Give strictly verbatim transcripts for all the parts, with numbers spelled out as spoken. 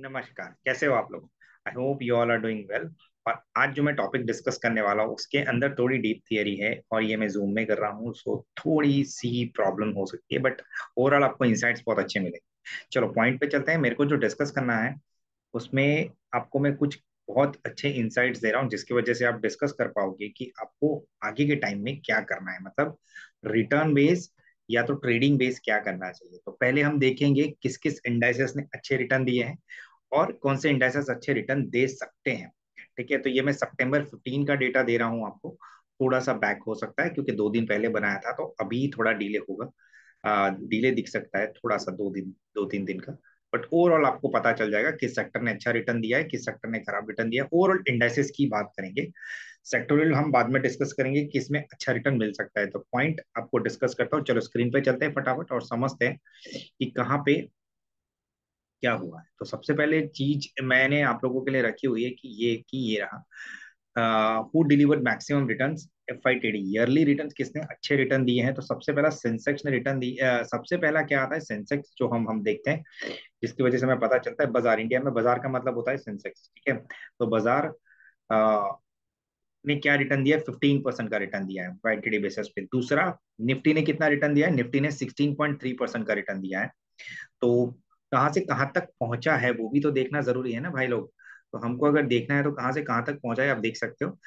नमस्कार, कैसे हो आप लोग? I hope you all are doing well. और आज जो मैं टॉपिक डिस्कस करने वाला हूँ उसके अंदर थोड़ी डीप थियरी है और ये मैं जूम में कर रहा हूँ, सो थोड़ी सी प्रॉब्लम हो सकती है, बट ओवरऑल आपको इनसाइट्स बहुत अच्छे मिलेंगे। चलो पॉइंट पे चलते हैं। मेरे को जो डिस्कस करना है उसमें आपको मैं कुछ बहुत अच्छे इंसाइट्स दे रहा हूँ जिसकी वजह से आप डिस्कस कर पाओगे कि आपको आगे के टाइम में क्या करना है, मतलब रिटर्न बेस्ड या तो ट्रेडिंग बेस क्या करना चाहिए। तो पहले हम देखेंगे किस किस इंडाइसेस ने अच्छे रिटर्न दिए हैं और कौन से इंडाइसेस अच्छे रिटर्न दे सकते हैं। ठीक है, तो ये मैं सितंबर पंद्रह का डेटा दे रहा हूँ आपको। थोड़ा सा बैक हो सकता है क्योंकि दो दिन पहले बनाया था, तो अभी थोड़ा डिले होगा, डिले दिख सकता है थोड़ा सा, दो दिन दो तीन दिन का। बट ओवरऑल आपको पता चल जाएगा किस सेक्टर ने अच्छा रिटर्न दिया है, किस सेक्टर ने खराब रिटर्न दिया है। ओवरऑल इंडाइसेस की बात करेंगे, सेक्टोरियल हम बाद में डिस्कस करेंगे किसमें अच्छा रिटर्न मिल सकता है। तो पॉइंट आपको डिस्कस करता हूँ। चलो स्क्रीन पे चलते हैं फटाफट और समझते हैं कि कहाँ पे क्या हुआ है। तो सबसे पहले चीज मैंने आप लोगों के लिए रखी हुई है कि ये कि ये रहा who delivered maximum returns, F I T D yearly returns, किसने अच्छे रिटर्न दिए हैं। तो सबसे पहला सेंसेक्स ने रिटर्न दी। आ, सबसे पहला क्या आता है सेंसेक्स, जो हम हम देखते हैं जिसकी वजह से हमें पता चलता है बाजार। इंडिया में बाजार का मतलब होता है सेंसेक्स। ठीक है, तो बाजार आ, ने क्या रिटर्न दिया है? पंद्रह परसेंट का रिटर्न दिया है वाई टी डी बेसिस पे। दूसरा निफ्टी ने कितना रिटर्न दिया है? निफ्टी ने सोलह पॉइंट तीन परसेंट का रिटर्न दिया है। तो कहां से कहां तक पहुंचा है वो भी तो देखना जरूरी है ना भाई लोग। तो हमको अगर देखना है तो कहां से कहां तक पहुंचा है आप देख सकते हो।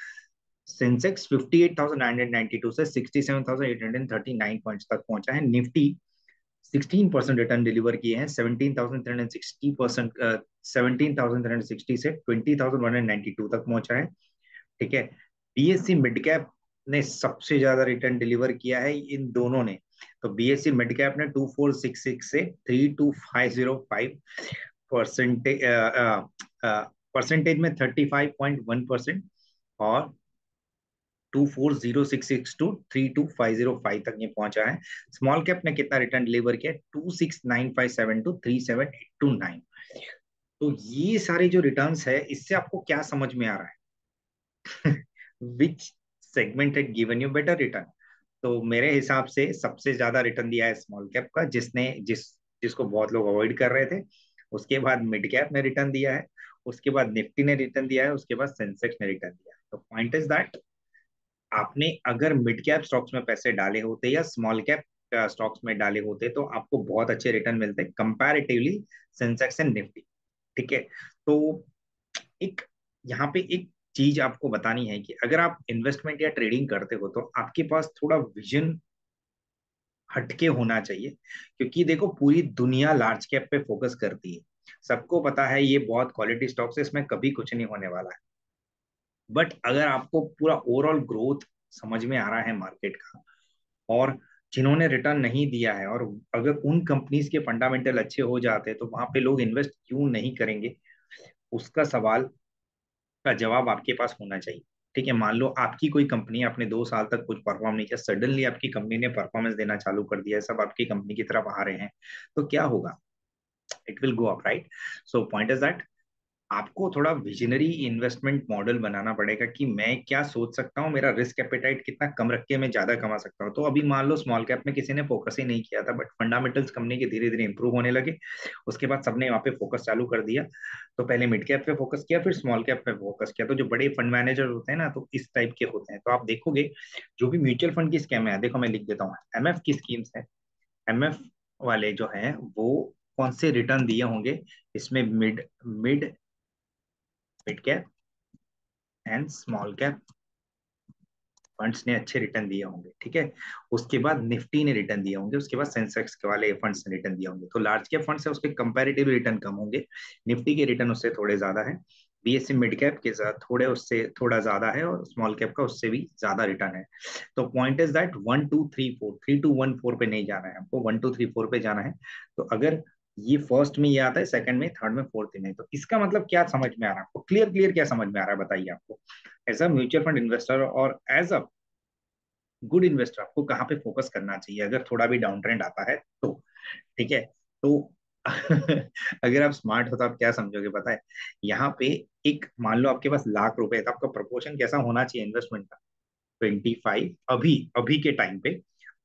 सेंसेक्स अट्ठावन हज़ार नौ सौ बानवे से सड़सठ हज़ार आठ सौ उनतालीस पॉइंट्स तक पहुंचा है। निफ्टी सोलह परसेंट रिटर्न डिलीवर किए हैं, सत्रह हज़ार तीन सौ साठ परसेंट uh, सत्रह हज़ार तीन सौ साठ से बीस हज़ार एक सौ बानवे तक पहुंचा है। ठीक है, B S C mid cap ने सबसे ज्यादा रिटर्न डिलीवर किया है इन दोनों ने। तो B S C mid cap ने चौबीस सौ छियासठ से बत्तीस हज़ार पाँच सौ पाँच परसेंटेज में पैंतीस पॉइंट एक परसेंट और चौबीस हज़ार छह सौ साठ टू बत्तीस हज़ार पाँच सौ पाँच तक ये पहुंचा है। स्मॉल कैप ने कितना रिटर्न डिलीवर किया? छब्बीस हज़ार नौ सौ सत्तावन टू सैंतीस हज़ार आठ सौ उनतीस। तो ये सारे जो रिटर्न्स है इससे आपको क्या समझ में आ रहा है? Which segment had given you better return? तो मेरे हिसाब से सबसे ज्यादा रिटर्न दिया है स्मॉल कैप का, जिसने जिस जिसको बहुत लोग अवॉइड कर रहे थे। उसके बाद मिड कैप ने रिटर्न दिया है, उसके बाद निफ्टी ने रिटर्न दिया है, उसके बाद सेंसेक्स ने रिटर्न दिया है। तो पॉइंट इज दैट आपने अगर मिड कैप स्टॉक्स में पैसे डाले होते या स्मॉल कैप स्टॉक्स में डाले होते तो आपको बहुत अच्छे रिटर्न मिलते कंपैरेटिवली सेंसेक्स एंड निफ्टी। ठीक है, तो एक यहाँ पे एक चीज आपको बतानी है कि अगर आप इन्वेस्टमेंट या ट्रेडिंग करते हो तो आपके पास थोड़ा विजन हटके होना चाहिए, क्योंकि देखो पूरी दुनिया लार्ज कैप पे फोकस करती है। सबको पता है ये बहुत क्वालिटी स्टॉक्स है, इसमें कभी कुछ नहीं होने वाला है। बट अगर आपको पूरा ओवरऑल ग्रोथ समझ में आ रहा है मार्केट का, और जिन्होंने रिटर्न नहीं दिया है, और अगर उन कंपनीज के फंडामेंटल अच्छे हो जाते तो वहां पे लोग इन्वेस्ट क्यों नहीं करेंगे, उसका सवाल का जवाब आपके पास होना चाहिए। ठीक है, मान लो आपकी कोई कंपनी आपने दो साल तक कुछ परफॉर्म नहीं किया, सडनली आपकी कंपनी ने परफॉर्मेंस देना चालू कर दिया है, सब आपकी कंपनी की तरफ आ रहे हैं, तो क्या होगा? It will go up, right? So point is that आपको थोड़ा विजनरी इन्वेस्टमेंट मॉडल बनाना पड़ेगा कि मैं क्या सोच सकता हूँ, मेरा रिस्क एपेटाइट कितना कम रख के मैं ज्यादा कमा सकता हूँ। तो अभी मान लो स्मॉल कैप में किसी ने फोकस ही नहीं किया था, बट फंडामेंटल्स कंपनी के धीरे धीरे इंप्रूव होने लगे, उसके बाद सबने वहाँ पे फोकस चालू कर दिया। तो पहले मिड कैप पे फोकस किया, फिर स्मॉल कैप पे फोकस किया। तो जो बड़े फंड मैनेजर होते हैं ना, तो इस टाइप के होते हैं। तो आप देखोगे जो भी म्यूचुअल फंड की स्कीम है, देखो मैं लिख देता हूँ एम एफ की स्कीम्स है, एम एफ वाले जो है वो कौन से रिटर्न दिए होंगे? इसमें mid mid mid cap and small cap funds ने अच्छे रिटर्न दिए होंगे। ठीक है, उसके बाद निफ्टी ने रिटर्न दिए होंगे, उसके बाद सेंसेक्स के वाले फंड्स ने रिटर्न दिए होंगे। तो लार्ज कैप फंड्स है उसके कंपैरेटिव रिटर्न कम होंगे, निफ्टी के रिटर्न उससे थोड़े ज्यादा है, B S C mid cap के साथ थोड़े उससे थोड़ा ज्यादा है, और स्मॉल कैप का उससे भी ज्यादा रिटर्न है। तो point is that one two three four three two one four पे नहीं जाना है हमको, वन टू थ्री फोर पे जाना है। तो अगर ये फर्स्ट में ये आता है, सेकंड में, थर्ड में, फोर्थ में, तो इसका मतलब क्या समझ में आ रहा है आपको? क्लियर क्लियर क्या समझ में आ रहा है बताइए। आपको as a mutual fund investor और एज अ गुड इन्वेस्टर आपको कहाँ पे फोकस करना चाहिए अगर थोड़ा भी डाउन ट्रेंड आता है तो? ठीक है, तो अगर आप स्मार्ट हो तो आप क्या समझोगे पता है? यहाँ पे एक मान लो आपके पास लाख रुपए है, तो आपका प्रपोर्शन कैसा होना चाहिए इन्वेस्टमेंट का? ट्वेंटी फाइव अभी अभी के टाइम पे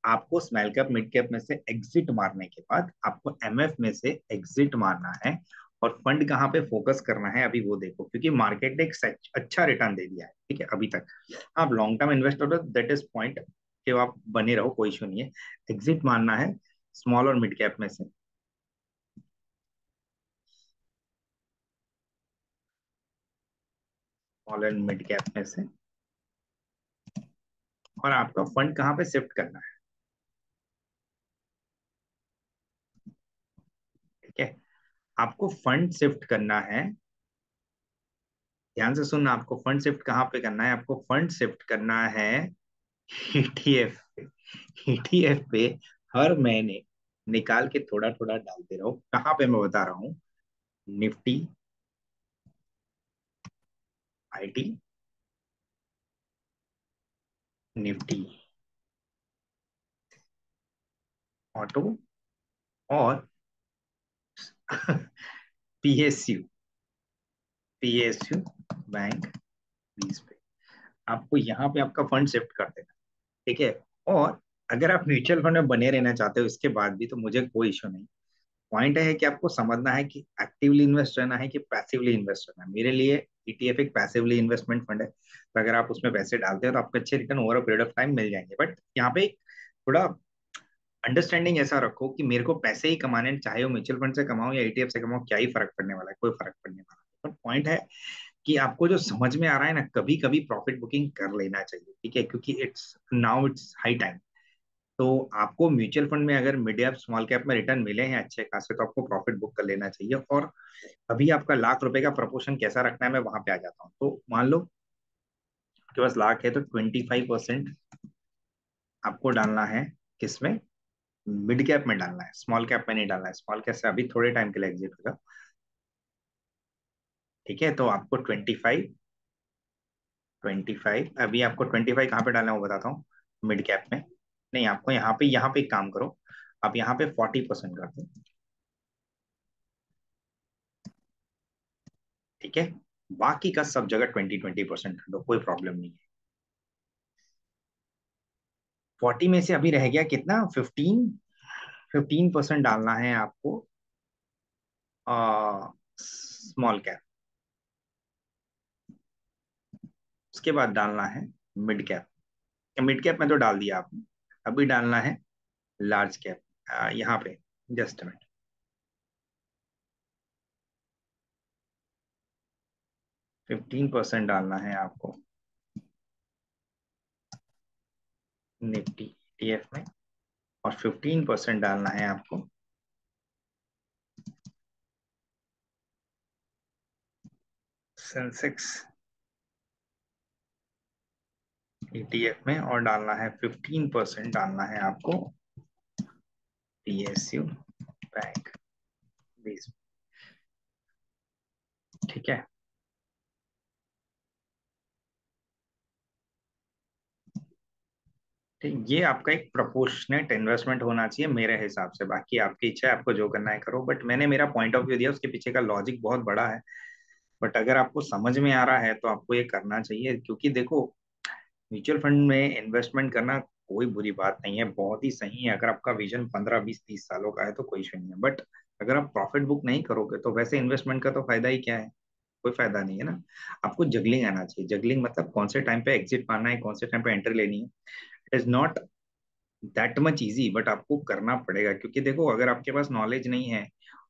आपको स्मॉल कैप मिड कैप में से एग्जिट मारने के बाद आपको एमएफ में से एग्जिट मारना है और फंड कहाँ पे फोकस करना है अभी वो देखो, क्योंकि मार्केट ने एक अच्छा रिटर्न दे दिया है, ठीक है, अभी तक। आप लॉन्ग टर्म इन्वेस्टर हो, दैट इज पॉइंट, कि आप बने रहो, कोई इशू नहीं है। एग्जिट मानना है स्मॉल और मिड कैप में से। स्मॉल एंड मिड कैप में से और आपका फंड कहाँ पे शिफ्ट करना है, ठीक है। आपको फंड शिफ्ट करना है, ध्यान से सुनना, आपको फंड शिफ्ट कहाँ पे करना है। आपको फंड शिफ्ट करना है ईटीएफ पे। ईटीएफ पे हर महीने निकाल के थोड़ा थोड़ा डालते रहो। कहाँ पे मैं बता रहा हूँ, निफ्टी, आईटी, निफ्टी, ऑटो और पीएसयू, पीएसयू बैंक बीस पे। आपको यहाँ पे आपका फंड शिफ्ट कर देना, ठीक है। और अगर आप म्यूचुअल फंड में बने रहना चाहते हो इसके बाद भी, तो मुझे कोई इश्यू नहीं। पॉइंट है कि आपको समझना है कि एक्टिवली इन्वेस्ट रहना है कि पैसिवली इन्वेस्ट रहना है। मेरे लिए ईटीएफ एक पैसिवली इन्वेस्टमेंट फंड है, तो अगर आप उसमें पैसे डालते हो तो आपको अच्छे return over a period of time मिल जाएंगे। बट यहाँ पे थोड़ा अंडरस्टैंडिंग ऐसा रखो कि मेरे को पैसे ही कमाने, चाहे वो म्यूचुअल फंड से कमाओ या ईटीएफ से कमाओ, क्या ही फर्क पड़ने वाला है, कोई फर्क पड़ने वाला है। बट पॉइंट है कि आपको जो समझ में आ रहा है ना, कभी कभी प्रॉफिट बुकिंग कर लेना चाहिए, ठीक है, क्योंकि it's now it's high time. तो आपको म्यूचुअल फंड में अगर मिड कैप स्मॉल कैप में रिटर्न मिले हैं अच्छे खासे, तो आपको प्रॉफिट बुक कर लेना चाहिए। और अभी आपका लाख रुपए का प्रपोर्शन कैसा रखना है, मैं वहां पे आ जाता हूँ। तो मान लो आपके पास लाख है, तो ट्वेंटी फाइव परसेंट आपको डालना है किसमें, मिड कैप में डालना है, स्मॉल कैप में नहीं डालना है। स्मॉल कैप से अभी थोड़े टाइम के लिए एग्जिट होगा, ठीक है। तो आपको ट्वेंटी फाइव ट्वेंटी फाइव, अभी आपको ट्वेंटी फाइव कहाँ पे डालना है वो बताता हूँ, मिड कैप में नहीं। आपको यहाँ पे यहाँ पे काम करो, आप यहाँ पे चालीस परसेंट कर दो, ठीक है। बाकी का सब जगह बीस बीस परसेंट कर दो, कोई प्रॉब्लम नहीं है। चालीस में से अभी रह गया कितना, पंद्रह पंद्रह परसेंट डालना है आपको आ, स्मॉल कैप। उसके बाद डालना है मिड कैप, मिड कैप में तो डाल दिया आपने, अभी डालना है लार्ज कैप। आ, यहाँ पे जस्ट मिनट, पंद्रह परसेंट डालना है आपको निफ्टी ईटीएफ में और पंद्रह परसेंट डालना है आपको सेंसेक्स ईटीएफ में और डालना है पंद्रह परसेंट डालना है आपको पीएसयू बैंक बीस, ठीक है। ये आपका एक प्रोपोर्शनेट इन्वेस्टमेंट होना चाहिए मेरे हिसाब से। बाकी आपकी इच्छा है, आपको जो करना है करो, बट मैंने मेरा पॉइंट ऑफ व्यू दिया, उसके पीछे का लॉजिक बहुत बड़ा है। बट अगर आपको समझ में आ रहा है तो आपको ये करना चाहिए, क्योंकि देखो म्यूचुअल फंड में इन्वेस्टमेंट करना कोई बुरी बात नहीं है, बहुत ही सही है। अगर आपका विजन पंद्रह बीस तीस सालों का है तो कोई इशू नहीं है। बट अगर आप प्रॉफिट बुक नहीं करोगे तो वैसे इन्वेस्टमेंट का तो फायदा ही क्या है, कोई फायदा नहीं है ना। आपको जगलिंग आना चाहिए। जगलिंग मतलब कौन से टाइम पे एग्जिट पाना है, कौन से टाइम पे एंट्री लेनी है। Is not that much easy, but आपको करना पड़ेगा, क्योंकि देखो अगर आपके पास नॉलेज नहीं है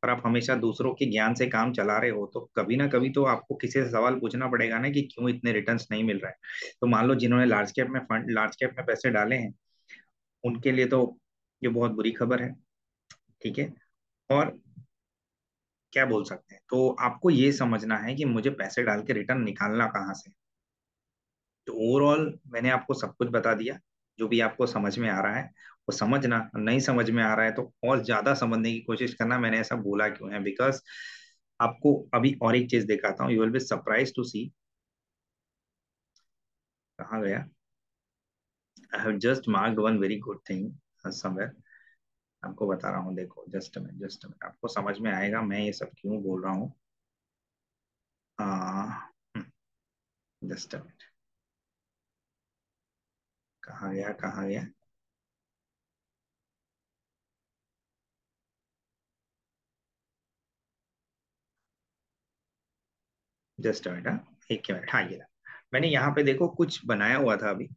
और आप हमेशा दूसरों के ज्ञान से काम चला रहे हो, तो कभी ना कभी तो आपको किसी से सवाल पूछना पड़ेगा ना कि क्यों इतने रिटर्न्स नहीं मिल रहा है। तो मान लो जिन्होंने लार्ज कैप में फंड लार्ज कैप में पैसे डाले हैं उनके लिए तो ये बहुत बुरी खबर है, ठीक है, और क्या बोल सकते हैं। तो आपको ये समझना है कि मुझे पैसे डाल के रिटर्न निकालना कहाँ से। तो ओवरऑल मैंने आपको सब कुछ बता दिया, जो भी आपको समझ में आ रहा है वो समझना, नहीं समझ में आ रहा है तो और ज्यादा समझने की कोशिश करना। मैंने ऐसा बोला क्यों है, बिकॉज आपको अभी और एक चीज दिखाता हूँ, you will be surprise to see. कहाँ गया, I have just marked one very good thing somewhere, आपको बता रहा हूँ, देखो जस्ट मिनट जस्ट मिनट आपको समझ में आएगा मैं ये सब क्यों बोल रहा हूँ। जस्ट मिनट, कहाँ गया कहाँ गया जस्ट बेटा एक मिनट। हाँ ये मैंने यहाँ पे देखो कुछ बनाया हुआ था अभी।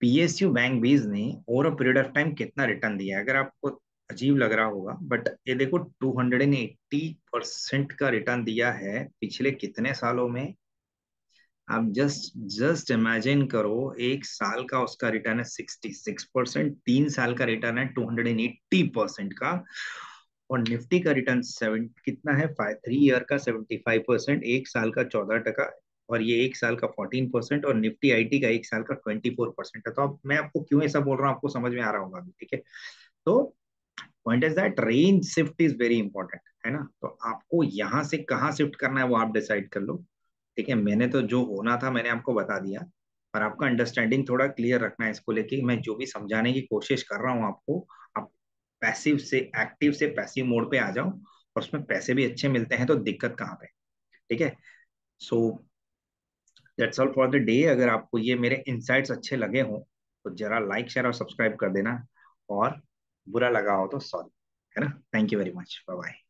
पीएसयू बैंक बीज ने over a period of time कितना रिटर्न दिया है, अगर आपको अजीब लग रहा होगा बट ये देखो दो सौ अस्सी परसेंट का रिटर्न दिया है पिछले कितने सालों में। आप जस्ट जस्ट इमेजिन करो, एक साल का उसका रिटर्न है छियासठ परसेंट, तीन साल का रिटर्न है दो सौ अस्सी परसेंट का, और निफ्टी का रिटर्न सेवन कितना है थ्री ईयर का पचहत्तर परसेंट, एक साल का चौदह टका, और ये एक साल का चौदह परसेंट, और निफ्टी आईटी का एक साल का चौबीस परसेंट है। तो अब मैं आपको क्यों ऐसा बोल रहा हूँ आपको समझ में आ रहा होगा अभी, ठीक है। तो point is that range shift is very important, है ना। तो आपको यहाँ से कहाँ शिफ्ट करना है वो आप डिसाइड कर लो, ठीक है। मैंने तो जो होना था मैंने आपको बता दिया, और आपका अंडरस्टैंडिंग थोड़ा क्लियर रखना है इसको लेके। मैं जो भी समझाने की कोशिश कर रहा हूँ आपको, आप पैसिव से एक्टिव से पैसिव मोड पे आ जाओ, और उसमें पैसे भी अच्छे मिलते हैं, तो दिक्कत कहाँ पे, ठीक है। So that's all for the day. अगर आपको ये मेरे इनसाइट्स अच्छे लगे हों तो जरा लाइक शेयर और सब्सक्राइब कर देना, और बुरा लगा हो तो सॉरी, है ना। Thank you very much, bye bye.